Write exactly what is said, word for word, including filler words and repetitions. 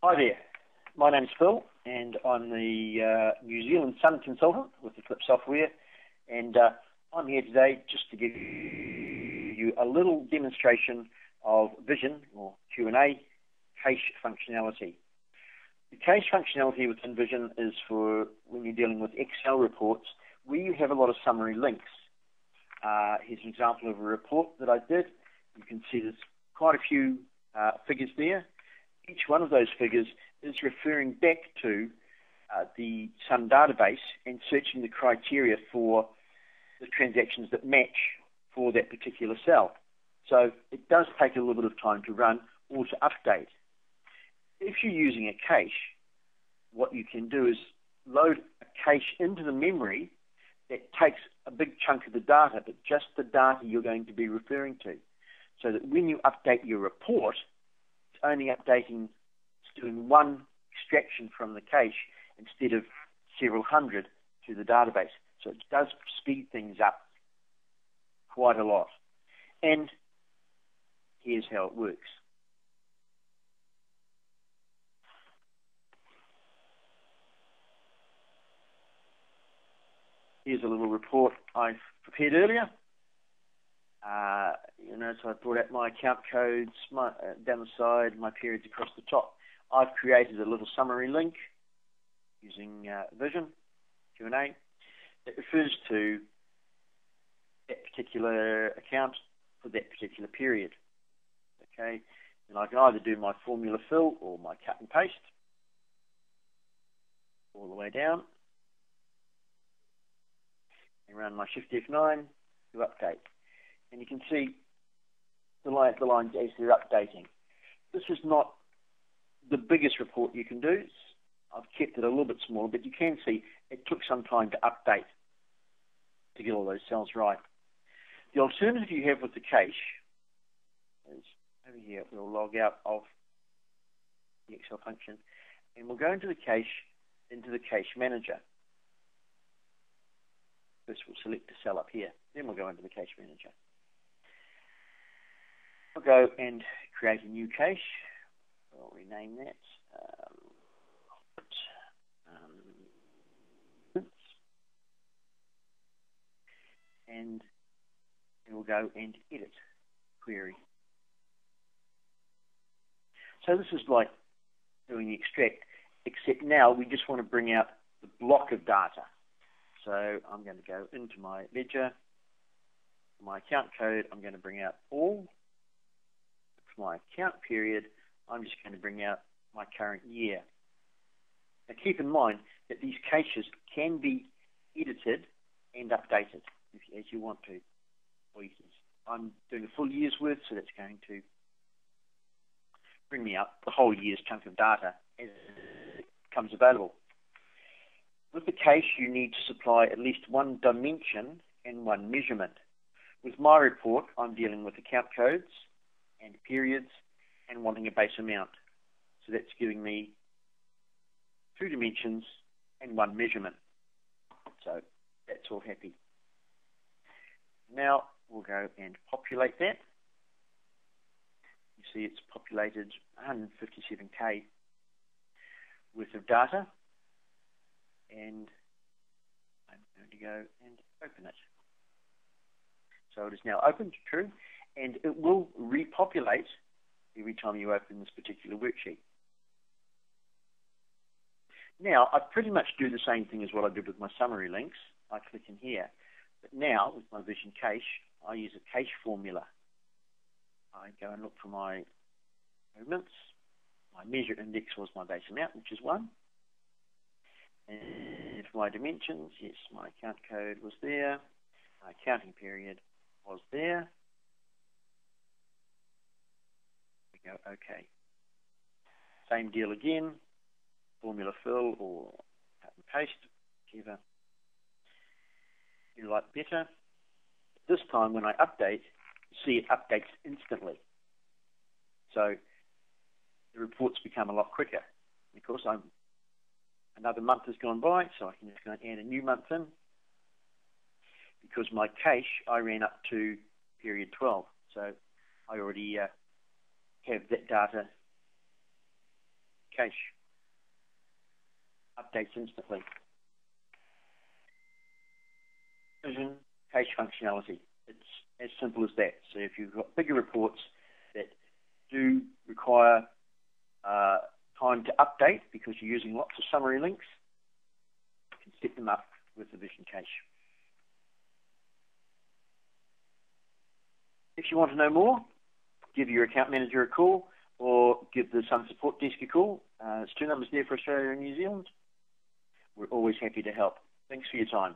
Hi there, my name's Phil and I'm the uh, New Zealand Sun Consultant with Eclipse Software, and uh, I'm here today just to give you a little demonstration of Vision or Q and A cache functionality. The cache functionality within Vision is for when you're dealing with Excel reports where you have a lot of summary links. Uh, here's an example of a report that I did. You can see there's quite a few uh, figures there. Each one of those figures is referring back to uh, the Sun database and searching the criteria for the transactions that match for that particular cell. So it does take a little bit of time to run or to update. If you're using a cache, what you can do is load a cache into the memory that takes a big chunk of the data, but just the data you're going to be referring to, so that when you update your report, it's only updating, it's doing one extraction from the cache instead of several hundred to the database. So it does speed things up quite a lot. And here's how it works. Here's a little report I've prepared earlier. Uh, you know, so I brought out my account codes, my, uh, down the side, my periods across the top. I've created a little summary link using uh, Vision Q and A that refers to that particular account for that particular period. Okay, and I can either do my formula fill or my cut and paste all the way down. And run my Shift F nine to update. And you can see the lines, the lines as they're updating. This is not the biggest report you can do. I've kept it a little bit smaller, but you can see it took some time to update to get all those cells right. The alternative you have with the cache is over here. We'll log out of the Excel function, and we'll go into the cache, into the cache manager. First, we'll select a cell up here. Then we'll go into the cache manager. We'll go and create a new cache. We'll rename that. Um, um, and we'll go and edit query. So this is like doing the extract, except now we just want to bring out the block of data. So I'm going to go into my ledger, my account code, I'm going to bring out all. For my account period, I'm just going to bring out my current year. Now keep in mind that these caches can be edited and updated if, as you want to. Or you can, I'm doing a full year's worth, so that's going to bring me up the whole year's chunk of data as it becomes available. With the cache, you need to supply at least one dimension and one measurement. With my report, I'm dealing with account codes and periods and wanting a base amount. So that's giving me two dimensions and one measurement. So that's all happy. Now we'll go and populate that. You see it's populated one hundred fifty-seven K worth of data. And I'm going to go and open it. So it is now open, true, and it will repopulate every time you open this particular worksheet. Now, I pretty much do the same thing as what I did with my summary links. I click in here. But now, with my Vision cache, I use a cache formula. I go and look for my movements. My measure index was my base amount, which is one. And for my dimensions, yes, my account code was there, my accounting period was there. We go OK. Same deal again, formula fill or cut and paste, whichever you like better. This time when I update, you see it updates instantly. So the reports become a lot quicker. Of course, I'm another month has gone by, so I can just go and add a new month in. Because my cache, I ran up to period twelve. So I already uh, have that data Cache. Updates instantly. Vision, cache functionality. It's as simple as that. So if you've got bigger reports that do require uh, time to update because you're using lots of summary links, you can set them up with the Vision cache. If you want to know more, give your account manager a call or give the Sun Support Desk a call. Uh, there's two numbers there for Australia and New Zealand. We're always happy to help. Thanks for your time.